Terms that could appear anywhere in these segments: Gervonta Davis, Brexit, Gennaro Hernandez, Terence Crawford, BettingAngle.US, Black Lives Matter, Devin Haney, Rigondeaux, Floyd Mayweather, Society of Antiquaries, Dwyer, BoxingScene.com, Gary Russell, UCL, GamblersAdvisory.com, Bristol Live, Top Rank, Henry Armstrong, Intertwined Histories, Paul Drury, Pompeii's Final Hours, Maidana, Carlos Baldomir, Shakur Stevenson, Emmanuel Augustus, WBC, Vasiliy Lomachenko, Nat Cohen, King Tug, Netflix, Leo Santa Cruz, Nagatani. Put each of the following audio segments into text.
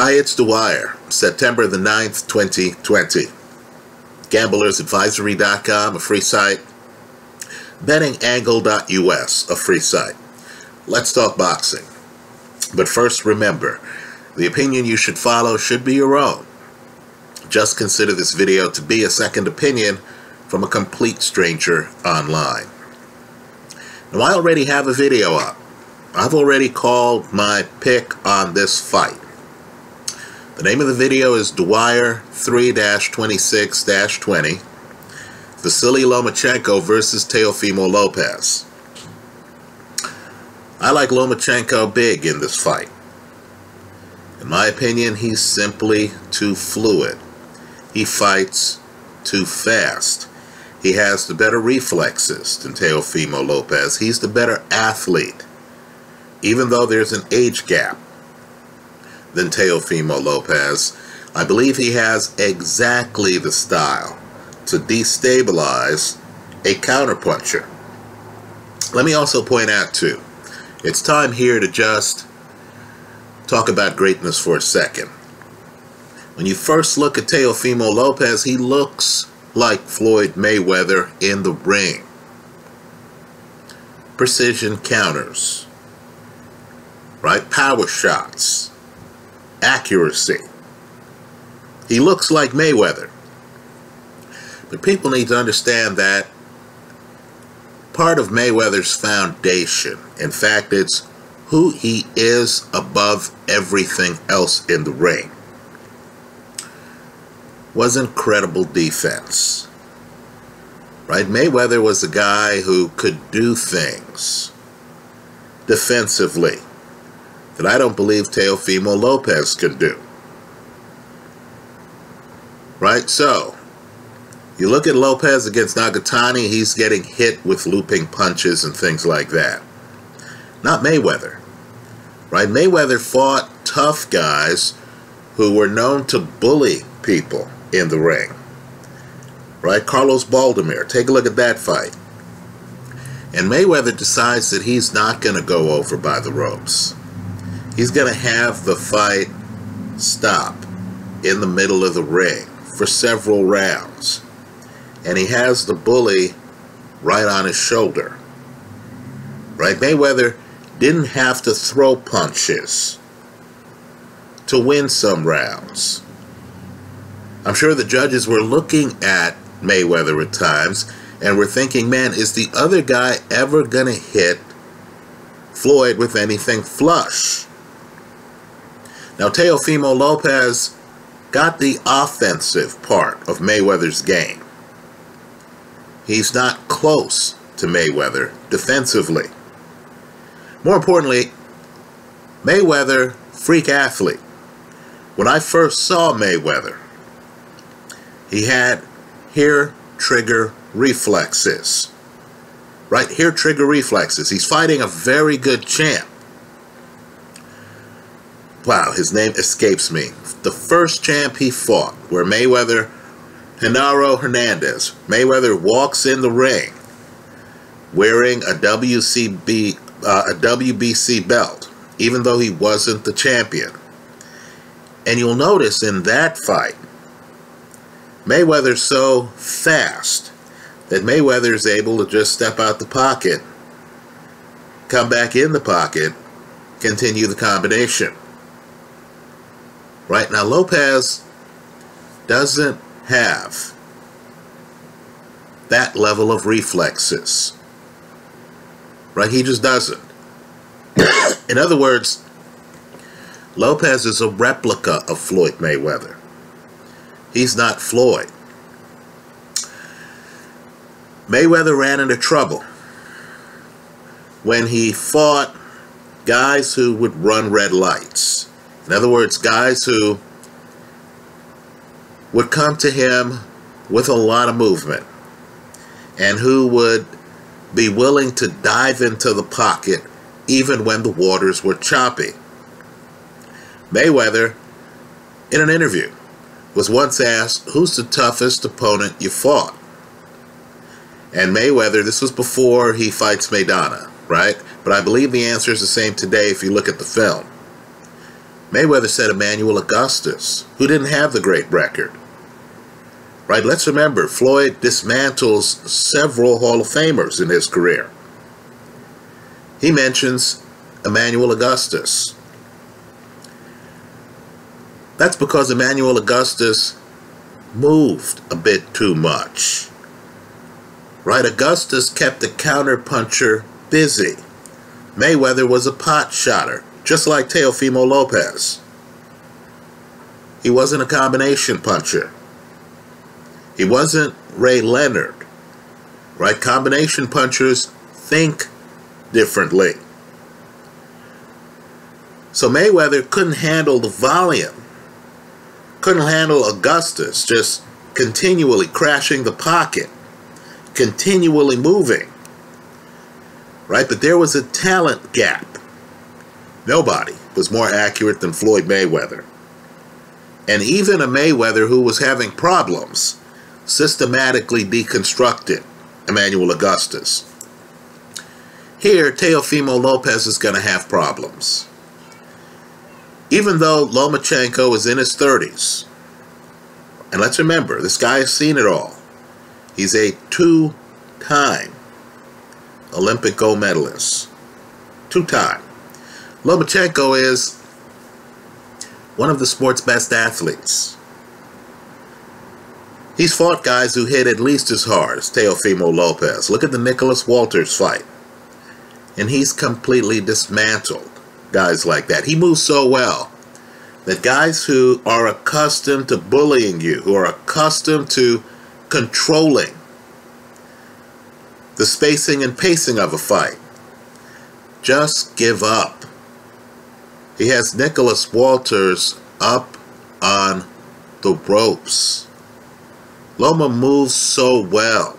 Hi, it's Dwyer, September the 9th, 2020. GamblersAdvisory.com, a free site. BettingAngle.us, a free site. Let's talk boxing. But first, remember, the opinion you should follow should be your own. Just consider this video to be a second opinion from a complete stranger online. Now, I already have a video up. I've already called my pick on this fight. The name of the video is Dwyer 3-26-20, Vasiliy Lomachenko versus Teofimo Lopez. I like Lomachenko big in this fight. In my opinion, he's simply too fluid. He fights too fast. He has the better reflexes than Teofimo Lopez. He's the better athlete, even though there's an age gap than Teofimo Lopez. I believe he has exactly the style to destabilize a counterpuncher. Let me also point out, too, it's time here to just talk about greatness for a second. When you first look at Teofimo Lopez, he looks like Floyd Mayweather in the ring. Precision counters, right? Power shots. Accuracy. He looks like Mayweather. But people need to understand that part of Mayweather's foundation, in fact, it's who he is above everything else in the ring, was incredible defense. Right? Mayweather was a guy who could do things defensively that I don't believe Teofimo Lopez could do. Right? So, you look at Lopez against Nagatani, he's getting hit with looping punches and things like that. Not Mayweather. Right? Mayweather fought tough guys who were known to bully people in the ring. Right? Carlos Baldomir, take a look at that fight. And Mayweather decides that he's not going to go over by the ropes. He's going to have the fight stop in the middle of the ring for several rounds. And he has the bully right on his shoulder. Right? Mayweather didn't have to throw punches to win some rounds. I'm sure the judges were looking at Mayweather at times and were thinking, man, is the other guy ever going to hit Floyd with anything flush? Now, Teofimo Lopez got the offensive part of Mayweather's game. He's not close to Mayweather defensively. More importantly, Mayweather, freak athlete. When I first saw Mayweather, he had hair trigger reflexes. Right? Hair trigger reflexes. He's fighting a very good champ. Wow, his name escapes me. The first champ he fought, where Mayweather, Gennaro Hernandez, Mayweather walks in the ring wearing a WBC belt, even though he wasn't the champion. And you'll notice in that fight, Mayweather's so fast that Mayweather's able to just step out the pocket, come back in the pocket, continue the combination. Right now, Lopez doesn't have that level of reflexes. Right? He just doesn't. In other words, Lopez is a replica of Floyd Mayweather. He's not Floyd. Mayweather ran into trouble when he fought guys who would run red lights. In other words, guys who would come to him with a lot of movement and who would be willing to dive into the pocket even when the waters were choppy. Mayweather, in an interview, was once asked, who's the toughest opponent you fought? And Mayweather, this was before he fights Maidana, right? But I believe the answer is the same today if you look at the film. Mayweather said Emmanuel Augustus, who didn't have the great record. Right, let's remember, Floyd dismantles several Hall of Famers in his career. He mentions Emmanuel Augustus. That's because Emmanuel Augustus moved a bit too much. Right, Augustus kept the counterpuncher busy. Mayweather was a pot shotter, just like Teofimo Lopez. He wasn't a combination puncher. He wasn't Ray Leonard, right? Combination punchers think differently. So Mayweather couldn't handle the volume, couldn't handle Augustus just continually crashing the pocket, continually moving, right? But there was a talent gap. Nobody was more accurate than Floyd Mayweather. And even a Mayweather who was having problems systematically deconstructed Emmanuel Augustus. Here, Teofimo Lopez is going to have problems. Even though Lomachenko is in his 30s, and let's remember, this guy has seen it all. He's a two-time Olympic gold medalist. Two-time. Lomachenko is one of the sport's best athletes. He's fought guys who hit at least as hard as Teofimo Lopez. Look at the Nicholas Walters fight. And he's completely dismantled guys like that. He moves so well that guys who are accustomed to bullying you, who are accustomed to controlling the spacing and pacing of a fight, just give up. He has Nicholas Walters up on the ropes. Loma moves so well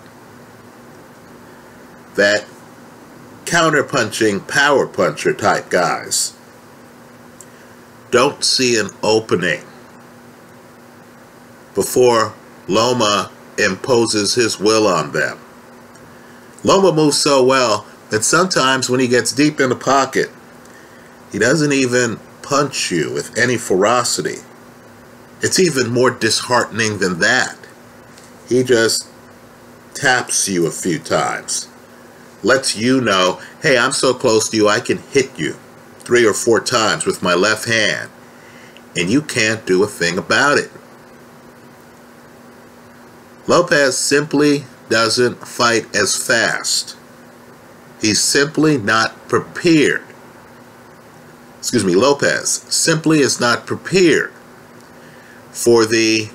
that counterpunching, power puncher type guys don't see an opening before Loma imposes his will on them. Loma moves so well that sometimes when he gets deep in the pocket, he doesn't even punch you with any ferocity. It's even more disheartening than that. He just taps you a few times. Lets you know, hey, I'm so close to you, I can hit you 3 or 4 times with my left hand. And you can't do a thing about it. Lopez simply doesn't fight as fast. He's simply not prepared. Excuse me, Lopez simply is not prepared for the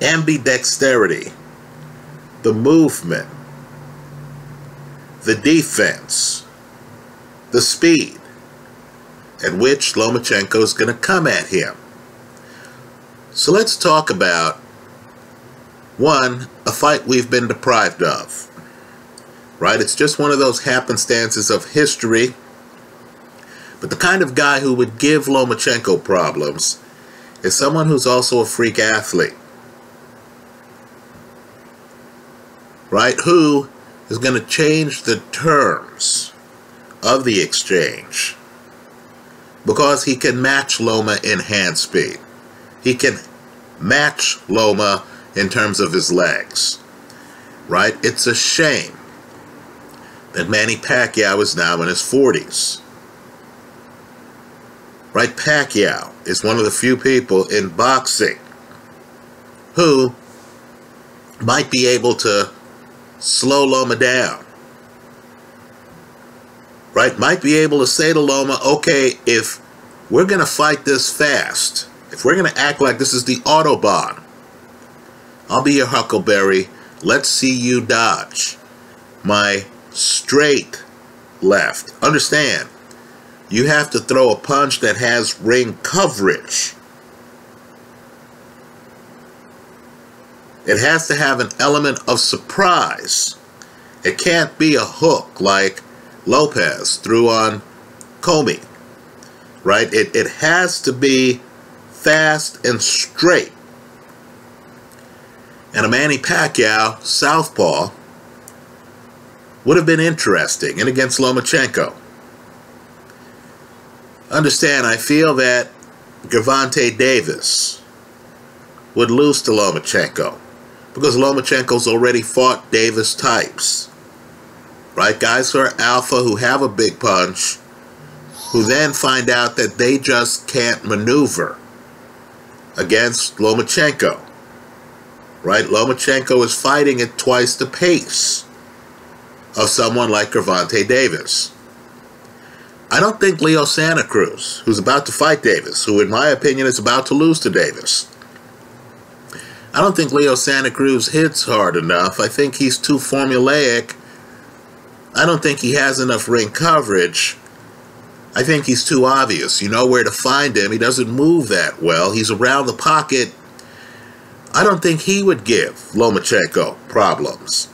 ambidexterity, the movement, the defense, the speed at which Lomachenko is going to come at him. So let's talk about, one, a fight we've been deprived of. Right? It's just one of those happenstances of history. But the kind of guy who would give Lomachenko problems is someone who's also a freak athlete. Right, who is going to change the terms of the exchange because he can match Loma in hand speed. He can match Loma in terms of his legs. Right, it's a shame that Manny Pacquiao is now in his 40s. Right, Pacquiao is one of the few people in boxing who might be able to slow Loma down, right? Might be able to say to Loma, okay, if we're going to fight this fast, if we're going to act like this is the Autobahn, I'll be your Huckleberry. Let's see you dodge my straight left. Understand, you have to throw a punch that has ring coverage. It has to have an element of surprise. It can't be a hook like Lopez threw on Comey, right? It has to be fast and straight. And a Manny Pacquiao southpaw would have been interesting in against Lomachenko. Understand, I feel that Gervonta Davis would lose to Lomachenko, because Lomachenko's already fought Davis types, right? Guys who are alpha, who have a big punch, who then find out that they just can't maneuver against Lomachenko, right? Lomachenko is fighting at twice the pace of someone like Gervonta Davis. I don't think Leo Santa Cruz, who's about to fight Davis, who in my opinion is about to lose to Davis, I don't think Leo Santa Cruz hits hard enough. I think he's too formulaic. I don't think he has enough ring coverage. I think he's too obvious. You know where to find him. He doesn't move that well. He's around the pocket. I don't think he would give Lomachenko problems.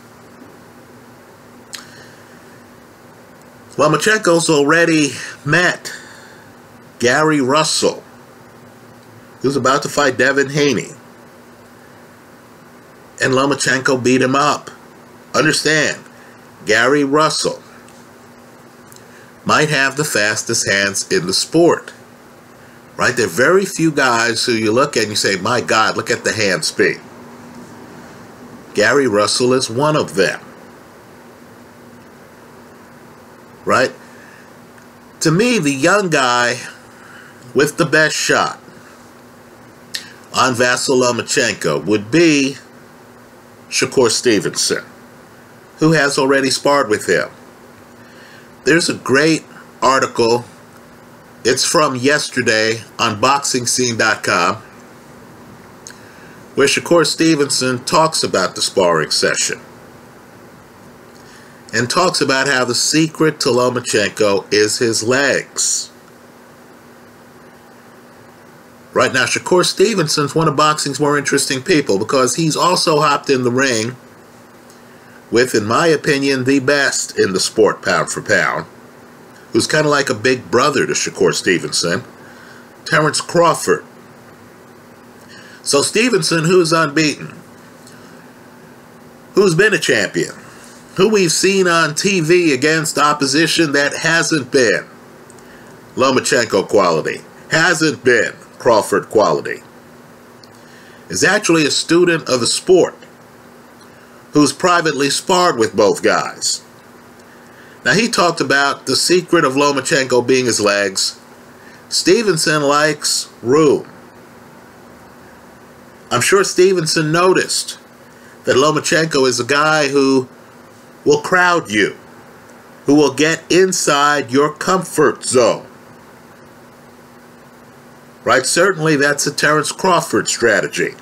Lomachenko's already met Gary Russell, who's about to fight Devin Haney. And Lomachenko beat him up. Understand, Gary Russell might have the fastest hands in the sport, right? There are very few guys who you look at and you say, my God, look at the hand speed. Gary Russell is one of them, right? To me, the young guy with the best shot on Vasiliy Lomachenko would be Shakur Stevenson, who has already sparred with him. There's a great article. It's from yesterday on BoxingScene.com, where Shakur Stevenson talks about the sparring session and talks about how the secret to Lomachenko is his legs. Right now, Shakur Stevenson's one of boxing's more interesting people, because he's also hopped in the ring with, in my opinion, the best in the sport pound for pound, who's kind of like a big brother to Shakur Stevenson, Terence Crawford. So Stevenson, who's unbeaten, who's been a champion, who we've seen on TV against opposition that hasn't been Lomachenko quality, hasn't been Crawford quality, is actually a student of the sport, who's privately sparred with both guys. Now, he talked about the secret of Lomachenko being his legs. Stevenson likes room. I'm sure Stevenson noticed that Lomachenko is a guy who will crowd you, who will get inside your comfort zone, right? Certainly that's a Terence Crawford strategy.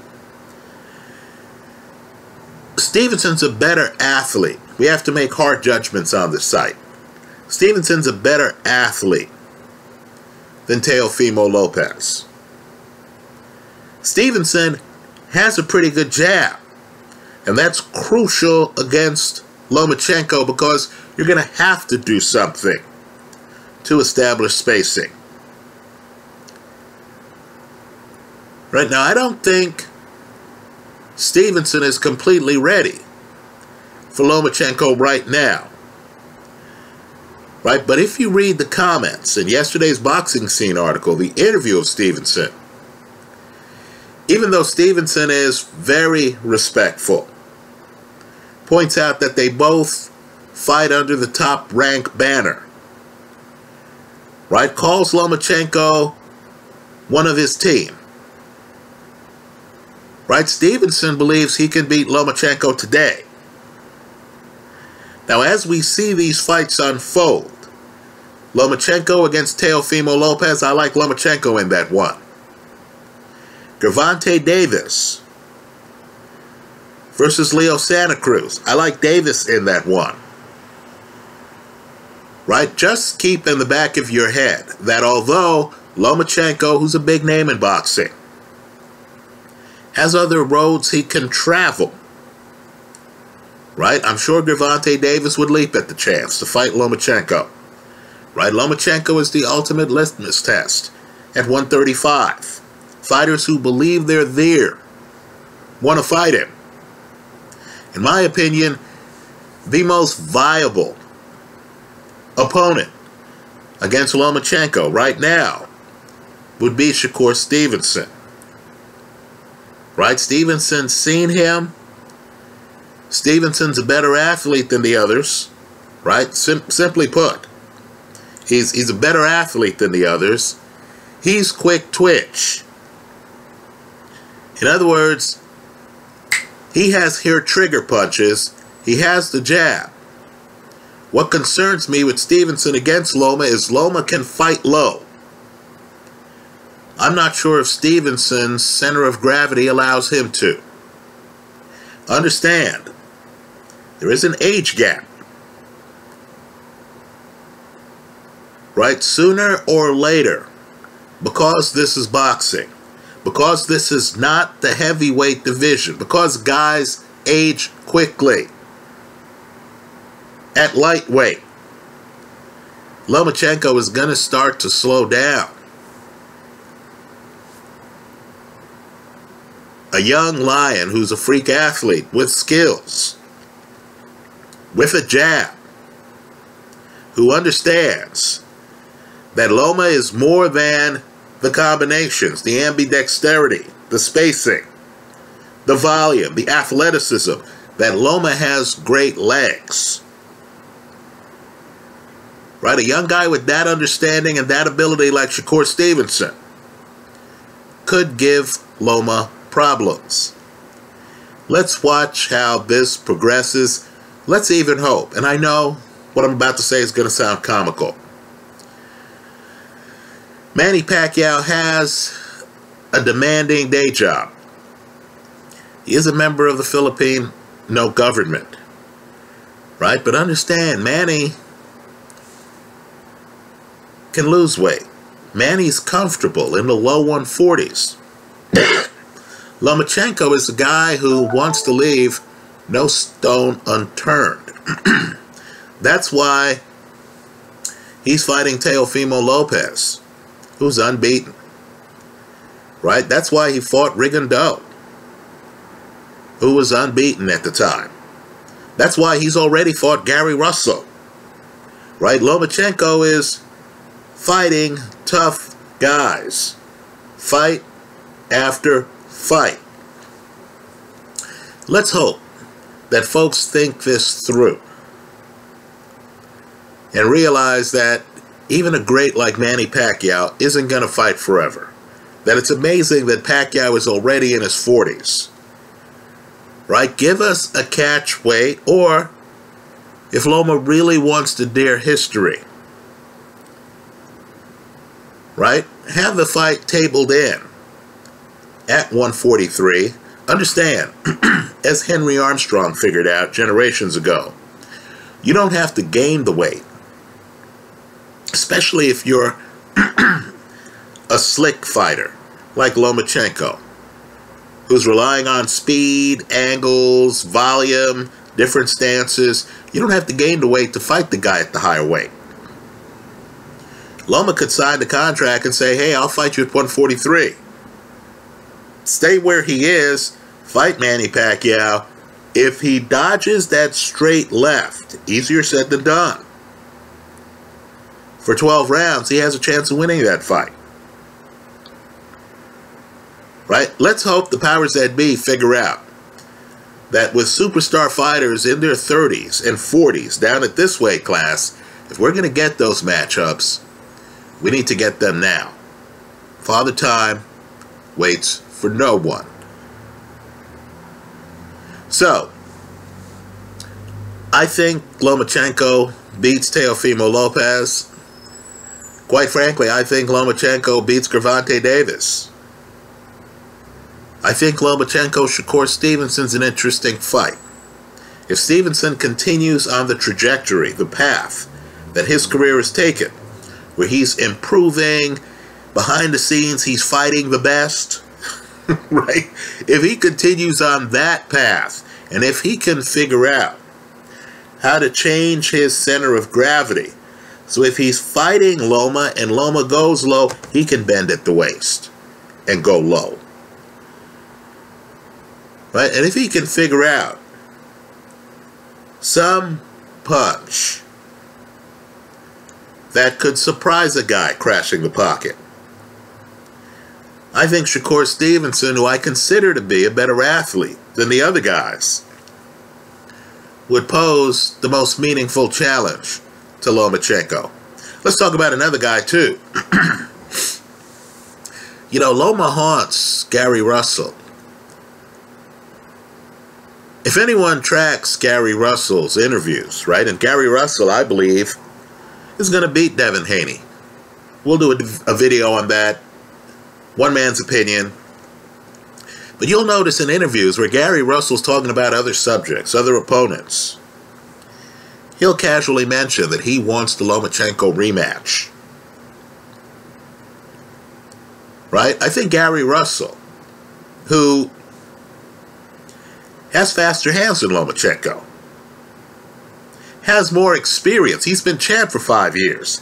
Stevenson's a better athlete. We have to make hard judgments on this site. Stevenson's a better athlete than Teofimo Lopez. Stevenson has a pretty good jab, and that's crucial against Lomachenko, because you're going to have to do something to establish spacing. Right now, I don't think Stevenson is completely ready for Lomachenko right now, right? But if you read the comments in yesterday's Boxing Scene article, the interview of Stevenson, even though Stevenson is very respectful, points out that they both fight under the Top Rank banner, right? Calls Lomachenko one of his team. Right, Stevenson believes he can beat Lomachenko today. Now, as we see these fights unfold, Lomachenko against Teofimo Lopez, I like Lomachenko in that one. Gervonta Davis versus Leo Santa Cruz, I like Davis in that one. Right, just keep in the back of your head that although Lomachenko, who's a big name in boxing, has other roads he can travel, right? I'm sure Gervonta Davis would leap at the chance to fight Lomachenko, right? Lomachenko is the ultimate litmus test at 135. Fighters who believe they're there want to fight him. In my opinion, the most viable opponent against Lomachenko right now would be Shakur Stevenson. Right? Stevenson's seen him. Stevenson's a better athlete than the others. Right? Simply put, he's a better athlete than the others. He's quick twitch. In other words, he has here trigger punches. He has the jab. What concerns me with Stevenson against Loma is Loma can fight low. I'm not sure if Stevenson's center of gravity allows him to. Understand, there is an age gap. Right? Sooner or later, because this is boxing, because this is not the heavyweight division, because guys age quickly at lightweight, Lomachenko is going to start to slow down. A young lion who's a freak athlete with skills, with a jab, who understands that Loma is more than the combinations, the ambidexterity, the spacing, the volume, the athleticism, that Loma has great legs. Right? A young guy with that understanding and that ability like Shakur Stevenson could give Loma problems. Let's watch how this progresses. Let's even hope, and I know what I'm about to say is going to sound comical. Manny Pacquiao has a demanding day job. He is a member of the Philippine no government, right? But understand, Manny can lose weight. Manny's comfortable in the low 140s. Lomachenko is a guy who wants to leave no stone unturned. That's why he's fighting Teofimo Lopez, who's unbeaten, right? That's why he fought Rigondeaux, who was unbeaten at the time. That's why he's already fought Gary Russell, right? Lomachenko is fighting tough guys, fight after fight. Let's hope that folks think this through and realize that even a great like Manny Pacquiao isn't going to fight forever. That it's amazing that Pacquiao is already in his 40s. Right? Give us a catch weight, or if Loma really wants to dare history, right, have the fight tabled in at 143. Understand, as Henry Armstrong figured out generations ago, you don't have to gain the weight. Especially if you're a slick fighter like Lomachenko, who's relying on speed, angles, volume, different stances. You don't have to gain the weight to fight the guy at the higher weight. Loma could sign the contract and say, hey, I'll fight you at 143. Stay where he is, fight Manny Pacquiao. If he dodges that straight left, easier said than done, for 12 rounds, he has a chance of winning that fight. Right? Let's hope the powers that be figure out that with superstar fighters in their 30s and 40s down at this weight class, if we're going to get those matchups, we need to get them now. Father Time waits for no one. So, I think Lomachenko beats Teofimo Lopez. Quite frankly, I think Lomachenko beats Gervonta Davis. I think Lomachenko-Shakur Stevenson's an interesting fight. If Stevenson continues on the trajectory, the path that his career has taken, where he's improving, behind the scenes he's fighting the best, right? If he continues on that path, and if he can figure out how to change his center of gravity, so if he's fighting Loma and Loma goes low, he can bend at the waist and go low. Right? And if he can figure out some punch that could surprise a guy crashing the pocket, I think Shakur Stevenson, who I consider to be a better athlete than the other guys, would pose the most meaningful challenge to Lomachenko. Let's talk about another guy, too. You know, Loma haunts Gary Russell. If anyone tracks Gary Russell's interviews, right, and Gary Russell, I believe, is going to beat Devin Haney. We'll do a video on that, one man's opinion. But you'll notice in interviews where Gary Russell's talking about other subjects, other opponents, he'll casually mention that he wants the Lomachenko rematch. Right? I think Gary Russell, who has faster hands than Lomachenko, has more experience. He's been champ for 5 years.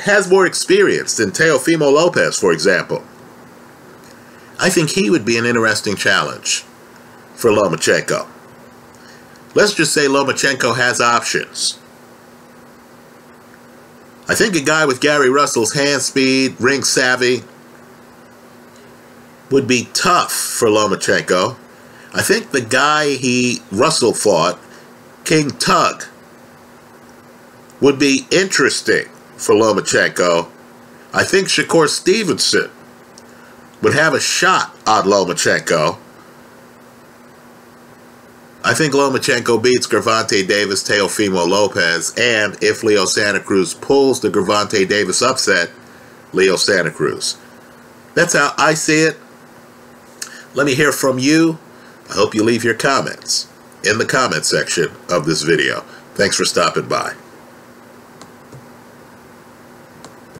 Has more experience than Teofimo Lopez, for example. I think he would be an interesting challenge for Lomachenko. Let's just say Lomachenko has options. I think a guy with Gary Russell's hand speed, ring savvy, would be tough for Lomachenko. I think the guy Russell fought, King Tug, would be interesting for Lomachenko. I think Shakur Stevenson would have a shot on Lomachenko. I think Lomachenko beats Gervonta Davis, Teofimo Lopez, and if Leo Santa Cruz pulls the Gervonta Davis upset, Leo Santa Cruz. That's how I see it. Let me hear from you. I hope you leave your comments in the comment section of this video. Thanks for stopping by.